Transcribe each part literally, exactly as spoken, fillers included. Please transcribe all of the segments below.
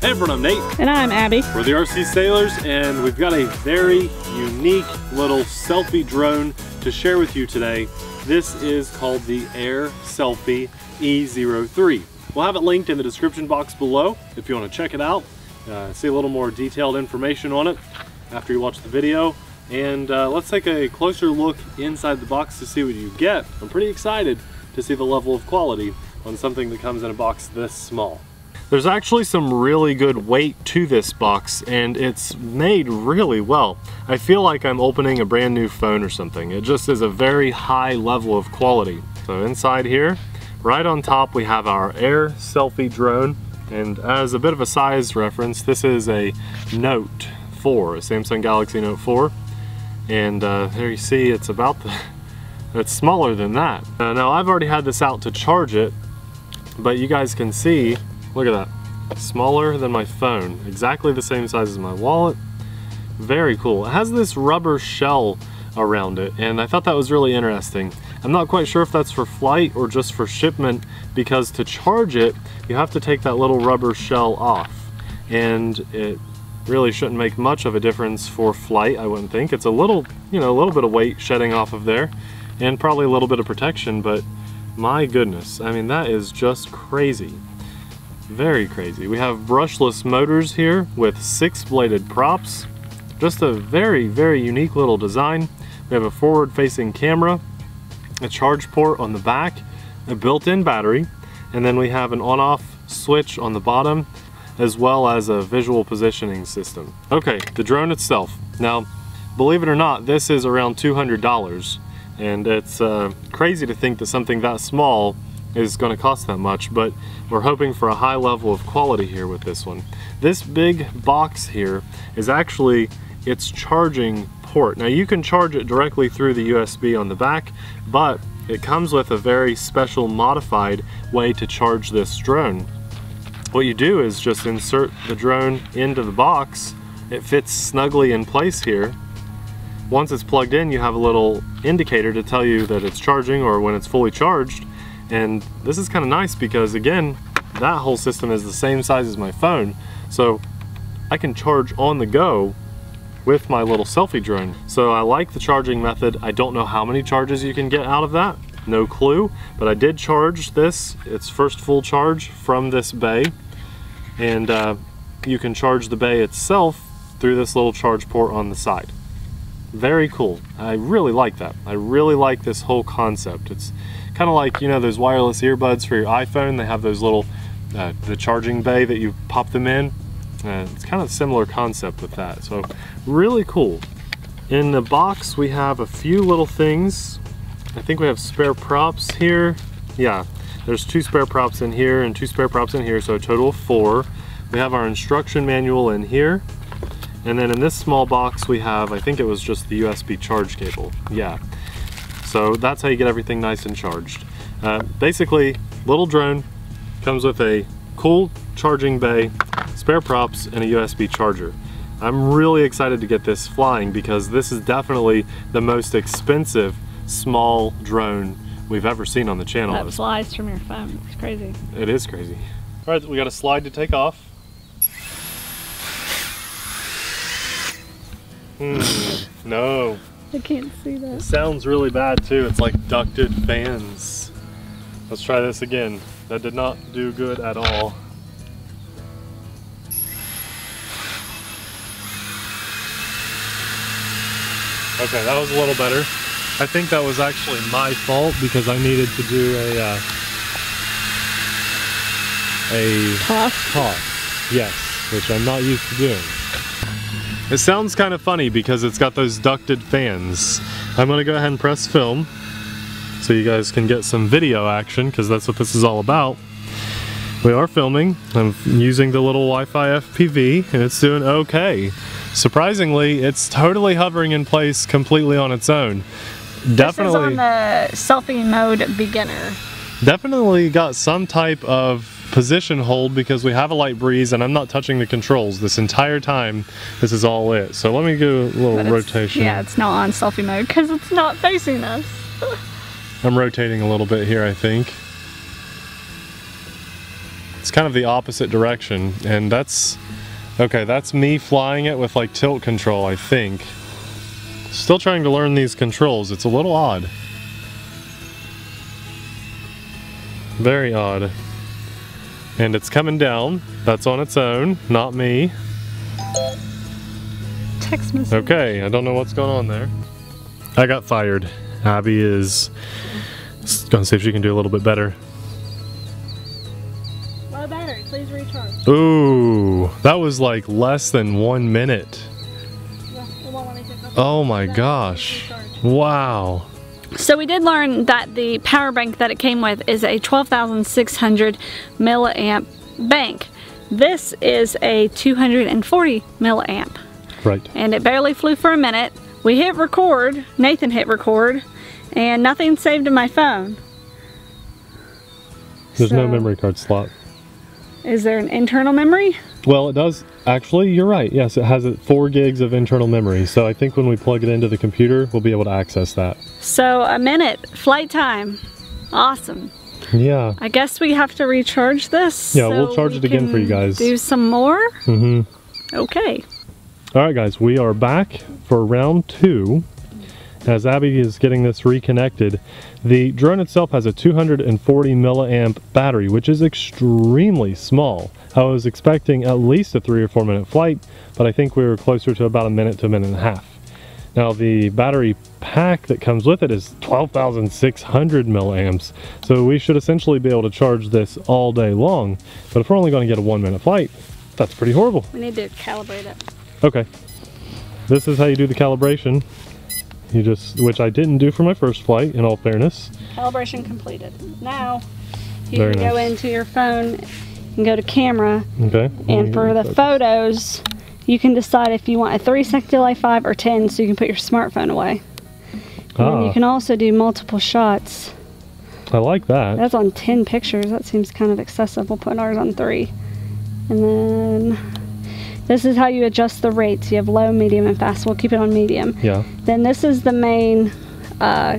Hey everyone, I'm Nate. And I'm Abby. We're the R C Sailors, and we've got a very unique little selfie drone to share with you today. This is called the Air Selfie E zero three. We'll have it linked in the description box below if you want to check it out, uh, see a little more detailed information on it after you watch the video. And uh, let's take a closer look inside the box to see what you get. I'm pretty excited to see the level of quality on something that comes in a box this small. There's actually some really good weight to this box, and it's made really well. I feel like I'm opening a brand new phone or something. It just is a very high level of quality. So inside here, right on top, we have our Air Selfie drone. And as a bit of a size reference, this is a Note four, a Samsung Galaxy Note four. And uh, there you see, it's about the, it's smaller than that. Uh, now I've already had this out to charge it, but you guys can see, look at that, smaller than my phone, exactly the same size as my wallet. Very cool. It has this rubber shell around it, and I thought that was really interesting. I'm not quite sure if that's for flight or just for shipment, because to charge it, you have to take that little rubber shell off, and it really shouldn't make much of a difference for flight, I wouldn't think. It's a little, you know, a little bit of weight shedding off of there, and probably a little bit of protection, but my goodness, I mean, that is just crazy. Very crazy. We have brushless motors here with six bladed props. Just a very, very unique little design. We have a forward facing camera, a charge port on the back, a built-in battery, and then we have an on-off switch on the bottom, as well as a visual positioning system. Okay, the drone itself. Now, believe it or not, this is around two hundred dollars, and it's uh, crazy to think that something that small is going to cost that much, but we're hoping for a high level of quality here with this one. This big box here is actually its charging port. Now you can charge it directly through the U S B on the back, but it comes with a very special modified way to charge this drone. What you do is just insert the drone into the box. It fits snugly in place here. Once it's plugged in, you have a little indicator to tell you that it's charging or when it's fully charged. And this is kind of nice because, again, that whole system is the same size as my phone, so I can charge on the go with my little selfie drone. So I like the charging method. I don't know how many charges you can get out of that, no clue, but I did charge this, its first full charge, from this bay, and uh, you can charge the bay itself through this little charge port on the side. Very cool. I really like that. I really like this whole concept. It's kind of like, you know, those wireless earbuds for your iPhone. They have those little, uh, the charging bay that you pop them in. Uh, it's kind of a similar concept with that. So really cool. In the box, we have a few little things. I think we have spare props here. Yeah, there's two spare props in here and two spare props in here, so a total of four. We have our instruction manual in here. And then in this small box we have, I think it was just the U S B charge cable. Yeah. So that's how you get everything nice and charged. Uh, basically, little drone comes with a cool charging bay, spare props, and a U S B charger. I'm really excited to get this flying because this is definitely the most expensive small drone we've ever seen on the channel. That flies from your phone. It's crazy. It is crazy. All right, we got a slide to take off. Mm, no. I can't see that. It sounds really bad too. It's like ducted fans. Let's try this again. That did not do good at all. Okay, that was a little better. I think that was actually my fault because I needed to do a uh, a toss. toss. Yes, which I'm not used to doing. It sounds kind of funny because it's got those ducted fans. I'm gonna go ahead and press film so you guys can get some video action, because that's what this is all about. We are filming. I'm using the little Wi-Fi F P V and it's doing okay. Surprisingly, it's totally hovering in place completely on its own. Definitely. This is on the selfie mode beginner. Definitely got some type of position hold because we have a light breeze and I'm not touching the controls this entire time. This is all it. So let me do a little rotation. Yeah, it's not on selfie mode because it's not facing us. I'm rotating a little bit here, I think. it's kind of the opposite direction, and that's okay. That's me flying it with like tilt control, I think. Still trying to learn these controls. It's a little odd. Very odd. And it's coming down. That's on its own, not me. Text message. Okay, I don't know what's going on there. I got fired. Abby is gonna see if she can do a little bit better. Low battery, please recharge. Ooh, that was like less than one minute. Oh my gosh. Wow. So we did learn that the power bank that it came with is a twelve thousand six hundred milliamp bank. This is a two hundred forty milliamp. Right. And it barely flew for a minute. We hit record, Nathan hit record, and nothing saved in my phone. There's so, no memory card slot. Is there an internal memory? Well, it does. Actually, you're right. Yes, it has four gigs of internal memory. So I think when we plug it into the computer, we'll be able to access that. So a minute flight time. Awesome. Yeah. I guess we have to recharge this. Yeah, so we'll charge we it again for you guys. Do some more? Mm-hmm. Okay. All right, guys, we are back for round two. As Abby is getting this reconnected, the drone itself has a two hundred forty milliamp battery, which is extremely small. I was expecting at least a three or four minute flight, but I think we were closer to about a minute to a minute and a half. Now the battery pack that comes with it is twelve thousand six hundred milliamps, so we should essentially be able to charge this all day long, but if we're only going to get a one minute flight, that's pretty horrible. We need to calibrate it. Okay. This is how you do the calibration. You just, which I didn't do for my first flight, in all fairness. Calibration completed. Now, you Very can nice. go into your phone and go to camera. Okay. And for the photos, you can decide if you want a three second delay, five, or ten, so you can put your smartphone away. And ah. you can also do multiple shots. I like that. That's on ten pictures. That seems kind of excessive. We'll put ours on three. And then... this is how you adjust the rates. You have low, medium, and fast. We'll keep it on medium. Yeah. Then this is the main uh,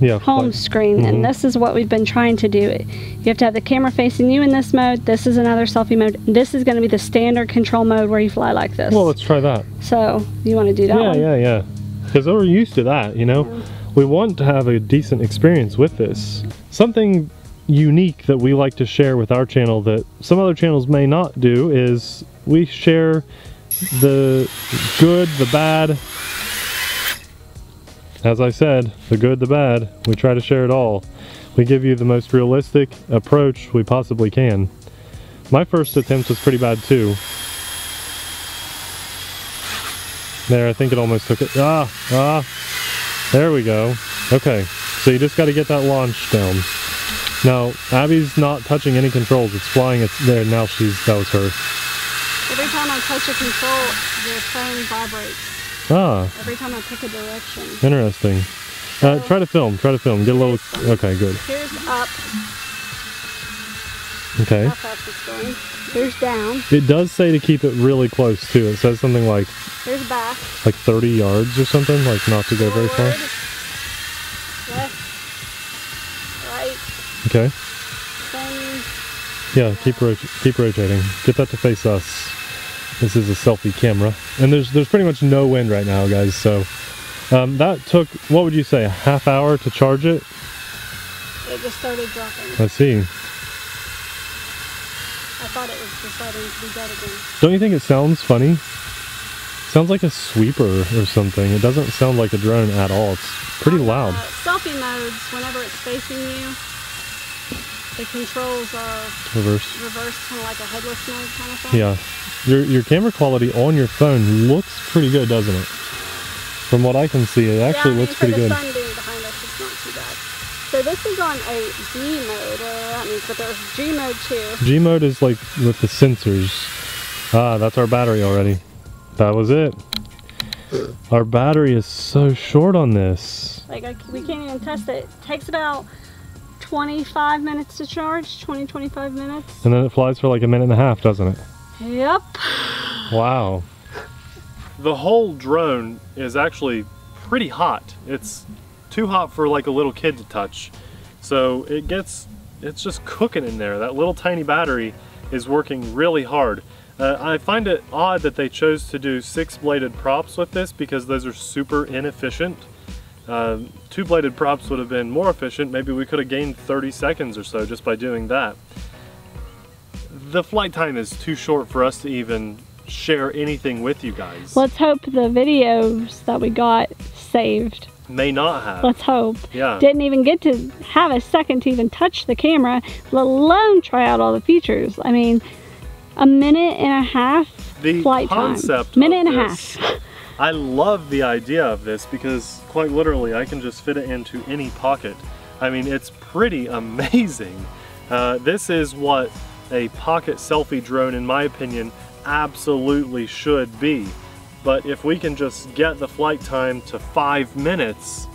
yeah, home like, screen, mm-hmm. and this is what we've been trying to do. You have to have the camera facing you in this mode. This is another selfie mode. This is going to be the standard control mode where you fly like this. Well, let's try that. So you want to do that? Yeah, one? yeah, yeah. Because we're used to that, you know. Yeah. We want to have a decent experience with this. Something unique that we like to share with our channel that some other channels may not do is we share the good, the bad. As I said, the good, the bad, we try to share it all. We give you the most realistic approach we possibly can. My first attempt was pretty bad too. There, I think it almost took it. Ah, ah, there we go. Okay, so you just got to get that launch down. Now, Abby's not touching any controls. It's flying, it's there, now she's, that was her. Every time I touch a control, the phone vibrates. Ah. Every time I pick a direction. Interesting. So uh, try to film, try to film. Get a little, okay, good. Here's up. Okay. How fast it's going. Here's down. It does say to keep it really close too. It says something like, here's back. Like thirty yards or something, like not to go Forward. very far. Left. Right. Okay. Same. Yeah, keep, ro keep rotating. Get that to face us. This is a selfie camera. And there's there's pretty much no wind right now, guys, so... Um, that took, what would you say, a half hour to charge it? It just started dropping. I see. I thought it was deciding to be dead again. Don't you think it sounds funny? It sounds like a sweeper or something. It doesn't sound like a drone at all. It's pretty loud. Uh, selfie modes, whenever it's facing you, the controls are reverse, reverse kind of like a headless mode kind of thing. Yeah. Your, your camera quality on your phone looks pretty good, doesn't it? From what I can see, it actually yeah, I mean, looks pretty good. Yeah, the sun being behind us, it's not too bad. So this is on a G mode, whatever that means, but there's G mode too. G mode is like with the sensors. Ah, that's our battery already. That was it. Our battery is so short on this. Like, I, we can't even test it. It takes about twenty-five minutes to charge, twenty, twenty-five minutes. And then it flies for like a minute and a half, doesn't it? Yep. Wow. The whole drone is actually pretty hot. It's too hot for like a little kid to touch. So it gets, it's just cooking in there. That little tiny battery is working really hard. Uh, I find it odd that they chose to do six-bladed props with this because those are super inefficient. Uh, two-bladed props would have been more efficient. Maybe we could have gained thirty seconds or so just by doing that. The flight time is too short for us to even share anything with you guys. Let's hope the videos that we got saved. May not have. Let's hope. Yeah. Didn't even get to have a second to even touch the camera, let alone try out all the features. I mean, a minute and a half the flight concept time. Minute and a half. I love the idea of this because quite literally I can just fit it into any pocket. I mean, it's pretty amazing. Uh, this is what a pocket selfie drone, in my opinion, absolutely should be. But if we can just get the flight time to five minutes,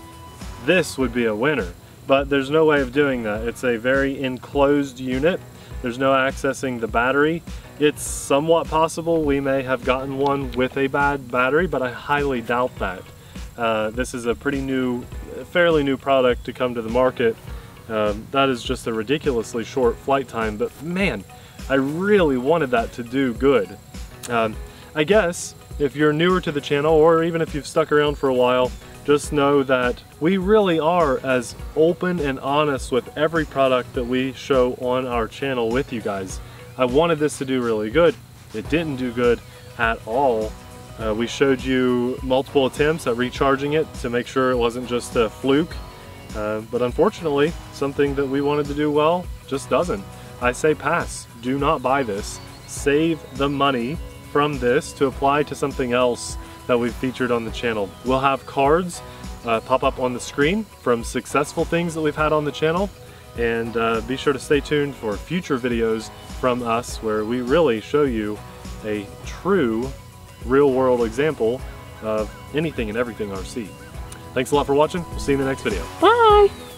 this would be a winner. But there's no way of doing that. It's a very enclosed unit. There's no accessing the battery. It's somewhat possible we may have gotten one with a bad battery, but I highly doubt that. Uh, this is a pretty new, fairly new product to come to the market. Uh, that is just a ridiculously short flight time, but man, I really wanted that to do good. Um, I guess if you're newer to the channel, or even if you've stuck around for a while, just know that we really are as open and honest with every product that we show on our channel with you guys. I wanted this to do really good. It didn't do good at all. Uh, we showed you multiple attempts at recharging it to make sure it wasn't just a fluke. Uh, but unfortunately, something that we wanted to do well just doesn't. I say pass. Do not buy this. Save the money from this to apply to something else that we've featured on the channel. We'll have cards uh, pop up on the screen from successful things that we've had on the channel, and uh, be sure to stay tuned for future videos from us where we really show you a true real-world example of anything and everything R C. Thanks a lot for watching. We'll see you in the next video. Bye!